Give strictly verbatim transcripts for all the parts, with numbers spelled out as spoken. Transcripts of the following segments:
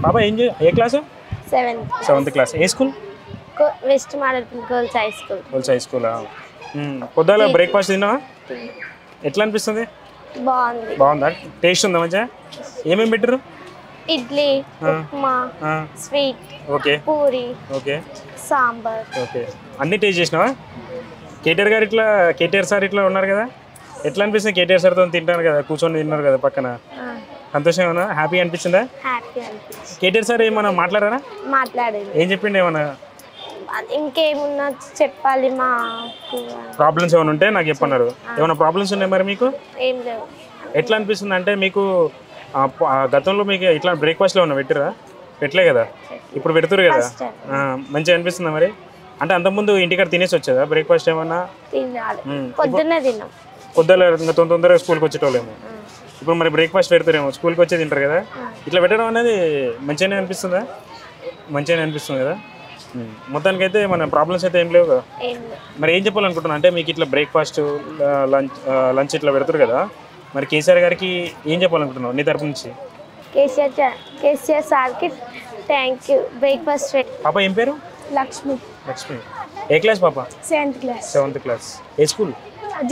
Baba, what class is seventh. seventh class. What school? West Girls High School. Girls High School. What did you breakfast? How did you Bondi. Bondi. Taste? What did you Idli, Upma, ah. Sweet, okay. Puri, okay. Sambar. Okay. Anni taste no? Cater gar itla, cater sir itla onar kada. Itlan bisne cater sir don tinnar kada, kuchon tinnar kada pakana. Santosham na, happy and pitch na? Happy and pitch. Cater sir e mana matla rana? Matla rana. Em cheppinde mana? Inke munna cheppali ma. Problems evana unte naaku cheppannaru. Evana problems unnayi mari meeku? Em levu. Itlan bisne ante meeku. Uh, uh, Gatonlo me ke itla breakfast lo na vetera, vetle kada. Ipur vetur kada. Ah, manche anvis na mare. Anta anta mundu indicate tine sochcha breakfast time na. Tine. Kodhna dina. Kodhala gaton tondera school koche tole mo. Ipur mare breakfast vetur mo school koche dinner kada. Itla vetera na de manche anvis na. Manche anvis na kada. Matan kete mana problems kete emle hoga. Mare inje polan kuto ante me ke itla breakfast lunch lunch itla vetur kada. మరి కేసీఆర్ గారికి ఏం చెప్పాలనుకుంటున్నావు నీ తరపు నుంచి కేసీఆర్ కేసీఆర్ సార్కి thank you breakfast పాప ఏం పేరు లక్ష్మి లక్ష్మి ఏ క్లాస్ పాప seventh క్లాస్ seventh క్లాస్ ఏ స్కూల్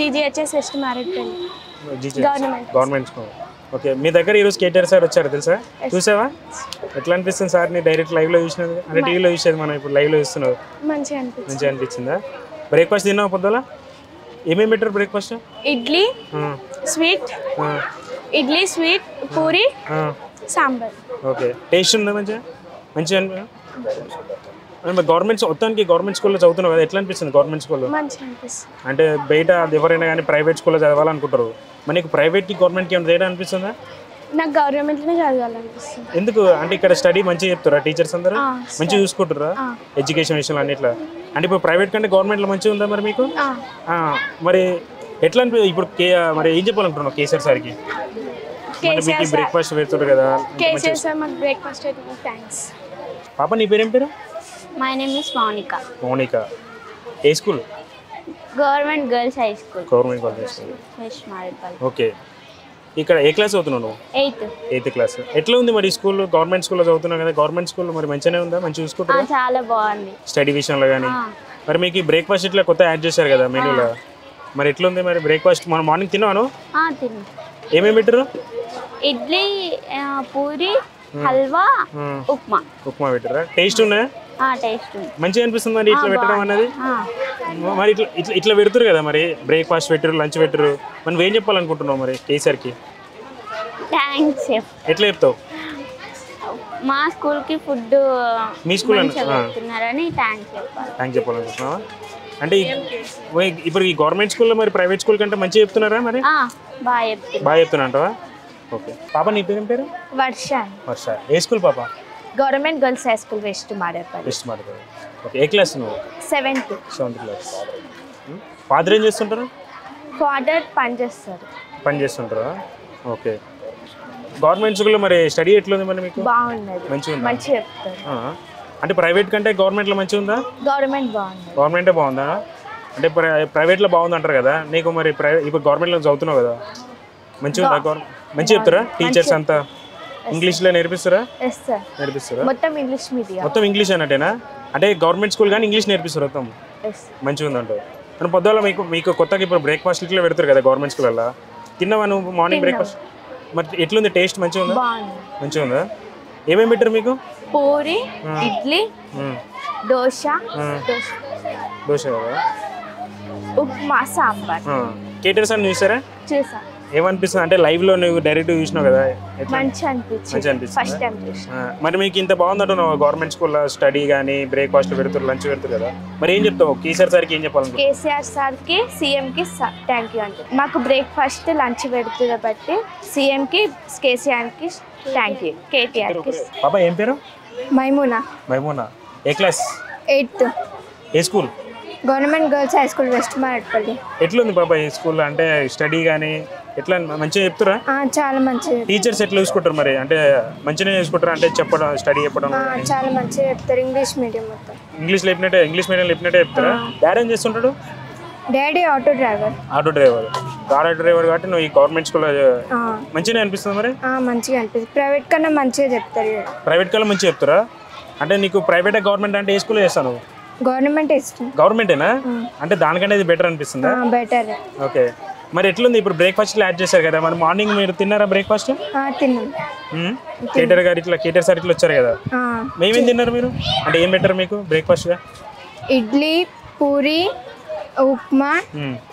జీజీహెచ్ఎస్ సెస్ట్ మ్యారిట్ college government government school okay మీ దగ్గర ఈ రోజు కేటర్ సార్ వచ్చారు తెలుసా చూసావా ఎట్లా అనిపిస్తుంది సార్ ని డైరెక్ట్ లైవ్ లో చూసినా అంటే టీవీ లో చూసేది మనం ఇప్పుడు లైవ్ లో చూస్తున్నాం మంచిగా అనిపిస్తుంది మంచిగా అనిపిస్తుందా బ్రేక్ఫాస్ట్ తిన్నావా పొద్దులా ఏమేం మెటర్ breakfast idli Sweet, uh. idli sweet, puri, uh. sambar. Okay. Taste unda mancha? Mancha anta? Ante government otanki government school lo chavutunna kada etla anpistundi government school lo? Mancha anpistundi. Ante beta evaraina gaani private school lo chadavali anukuntaru. Maniki private ki government ki em theda anpistunda? Naaku government lone chadavali anpistundi. Enduku ante ikkada study manchi cheptara teachers andaru? Manchi chusukuntara? Education vishayam annitla. Ante ipudu private kante government lo manchi unda mari meeku? Ah mari ఎట్లా ఇప్పుడు మరి ఏం చెప్పాలనుకుంటున్నావు కేసీఆర్ సార్కి KCR breakfast పెడతారు కదా KCR sir మాకు breakfast పెట్టినందుకు thanks పాప నీ పేరు ఏం పేరు my name is Monika Monika ఏ school government girls high school government girls ఫ్రెష్ మారేపల్ ఓకే ఇక్కడ ఏ క్లాస్ అవుతున్నావు నువ్వు eighth eighth క్లాస్ ఎట్లా ఉంది మరి స్కూల్ గవర్నమెంట్ స్కూల్లో చదువుతున్నావు కదా గవర్నమెంట్ స్కూల్ మరి మంచినే ఉందా మంచి చూసుకుంటారా ఆ చాలా బాగుంది స్టడీ విషయంలో గాని మరి మీకు బ్రేక్ఫాస్ట్ ఇట్లా కొత్త యాడ్ చేశారు కదా మెనూలో మరి ఎట్లా ఉంది మరి బ్రేక్ఫాస్ట్ మన మార్నింగ్ తిన్నాను ఆ తిన్నా ఏమేమి పెట్టారు ఇడ్లీ పూరి హల్వా ఉప్మా ఉప్మా పెట్టారా టేస్ట్ ఉన్నా ఆ టేస్ట్ ఉంది మంచి అనిపిస్తుంది మరి ఇట్లా పెట్టడం అనేది మరి ఇట్లా ఇట్లా పెడతారు కదా మరి బ్రేక్ఫాస్ట్ పెట్టారు లంచ్ పెట్టారు మనం ఏం చెప్పాలనుకుంటున్నాం మరి కేసీఆర్ కి థాంక్స్ చెప్ ఎట్లా చెప్తావు మా స్కూల్ కి ఫుడ్ మీ స్కూల్ అంటున్నారని థాంక్స్ చెప్పాలి థాంక్స్ చెప్పాలనుకుంటున్నావా అంటే ఇప్పుడు ఈ గవర్నమెంట్ స్కూల్లో మరి ప్రైవేట్ స్కూల్ కంటే మంచి చెప్తున్నారా మరి ఆ బాగా చెప్తున్నా బాగా చెప్తున్నాంటవా ఓకే పాప నీ పేరు ఏం పేరు వర్ష వర్ష ఏ స్కూల్ పాప government girls high school west Marepalli west Marepalli okay ఏ క్లాస్ నువ్వు seventh seventh క్లాస్ ఫాదర్ ఏం చేస్తుంటారు ఫాదర్ పని చేస్తారు పని చేస్తుంటారా ఓకే గవర్నమెంట్ స్కూల్లో మరి స్టడీ ఎట్లా ఉంది మరి మీకు బాగుంది మంచిగా మంచి చెప్తారు ఆ అంటే ప్రైవేట్ కంటే గవర్నమెంట్ లో మంచి ఉందా గవర్నమెంట్ బాగుంది గవర్నమెంటే బాగుందా అంటే ప్రైవేట్ లో బాగుంది అంటారు కదా నీకు మరి ఇప్పుడు గవర్నమెంట్ లో చదువుతున్నావు కదా మంచి ఉందా గవర్నమెంట్ మంచి చెప్తారా టీచర్స్ అంతా ఇంగ్లీష్ లో నేర్పిస్తారా yes sir నేర్పిస్తారా మొత్తం ఇంగ్లీష్ మీడియం మొత్తం ఇంగ్లీష్ అన్నటేనా అంటే గవర్నమెంట్ స్కూల్ గాని ఇంగ్లీష్ నేర్పిస్తారు మొత్తం yes మంచి ఉందంటావు మనం పొద్దుల మీకు మీకు కొత్తగా ఇప్పుడు బ్రేక్ఫాస్ట్ ఇట్లా పెడతారు కదా గవర్నమెంట్ స్కూల్ అలా తిన్నావను మార్నింగ్ బ్రేక్ఫాస్ట్ మరి ఎట్లుంది టేస్ట్ మంచి ఉందా బాగుంది మంచి ఉందా ఏమేం పెట్టారు మీకు పూరి ఇడ్లీ దోశ దోశ దోశ ఉప్మా సాంబార్ కేటర్ సార్ చూసారా చూసా ఏమనిపిస్తుంది అంటే లైవ్ లో నువ్వు డైరెక్ట్ చూసినావు కదా మంచి అనిపించింది ఫస్ట్ టైం చూసా మరి మీకు ఇంత బాగుందంటున్నావు గవర్నమెంట్ స్కూల్లో స్టడీ కానీ బ్రేక్ఫాస్ట్ పెడతారు లంచ్ పెడతారు కదా మరి ఏం చెప్తావు కేసీఆర్ సార్కి ఏం చెప్పాలి కేసీఆర్ సార్కి సీఎంకి థ్యాంక్ యూ అంటే మాకు బ్రేక్ఫాస్ట్ లంచ్ పెడుతుంది కాబట్టి సీఎంకి కేసీఆర్కి థ్యాంక్ యూ కేటీఆర్కి బాబా ఏం పేరు మైమూనా మైమూనా ఏ క్లాస్ ఎయిత్ ఏ school government girls high school west Marepalli ఎట్లుంది బాబా ఈ స్కూల్ అంటే స్టడీ కానీ ఎట్లా మంచిగా చెప్తారా చాలా మంచిగా టీచర్స్ ఎట్లా చూసుకుంటారు మరి అంటే మంచిగా చూసుకుంటారా అంటే చెప్పడం స్టడీ చెప్పడం చాలా మంచిగా చెప్తారు ఇంగ్లీష్ మీడియం మొత్తం ఇంగ్లీష్ లేపినట్టే ఇంగ్లీష్ మీడియం లేపినట్టే చెప్తారా డాడీ ఏం చేస్తుంటాడు daddy auto driver auto driver car driver gaati no government school manchine anpistundi mari aa manchiga anpistundi private kanna manchiga cheptaru private kala manchiga cheptara ante neeku private government ante e school chestanu government school government ena ante daanikanna idi better anpistunda aa better okay మరి ఎట్లుంది ఇప్పుడు breakfast add చేశారు కదా మరి morning మీరు తిన్నారా breakfast ఆ తిన్నాం హ్మ్ కేటర్ గారి ఇట్లా కేటర్ సార్ ఇట్లా వచ్చారు కదా ఆ మేమేం తిన్నారు మీరు అంటే ఏం బెటర్ మీకు బ్రేక్ఫాస్ట్ గా ఇడ్లీ పూరి ఉప్మా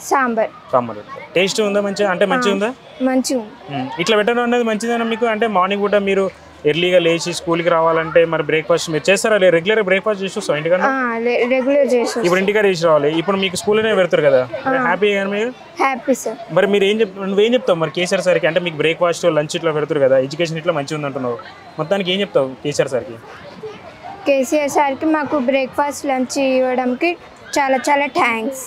సాంబార్ సాంబార్ టేస్ట్ ఉందా మంచి అంటే మంచి ఉందా మంచి ఉంది ఇట్లా బెటర్ ఉన్నది మంచిదేనా మీకు అంటే మార్నింగ్ కూడా మీరు ఎర్లీగా లేచి స్కూల్ కి రావాలంటే మరి బ్రేక్ఫాస్ట్ మీరు చేస్తారా లే రెగ్యులర్ బ్రేక్ఫాస్ట్ చేస్తారా ఇంటి కన్నా ఆ రెగ్యులర్ చేస్తాం ఇప్పుడు ఇంటికి రీచ్ రావాలి ఇప్పుడు మీకు స్కూల్ లోనే వెళ్తారు కదా హ్యాపీగా మీరు హ్యాపీ సర్ మరి మీరు ఏం నువ్వేం చెప్తావు మరి కేసర్ సార్కి అంటే మీకు బ్రేక్ఫాస్ట్ లంచ్ ఇట్లా పెడతారు కదా ఎడ్యుకేషన్ ఇట్లా మంచి ఉంది అంటున్నావు మొత్తానికి ఏం చెప్తావు కేసర్ సార్కి కేసర్ సార్కి మాకు బ్రేక్ఫాస్ట్ లంచ్ ఇవ్వడానికి చాలా చాలా థాంక్స్.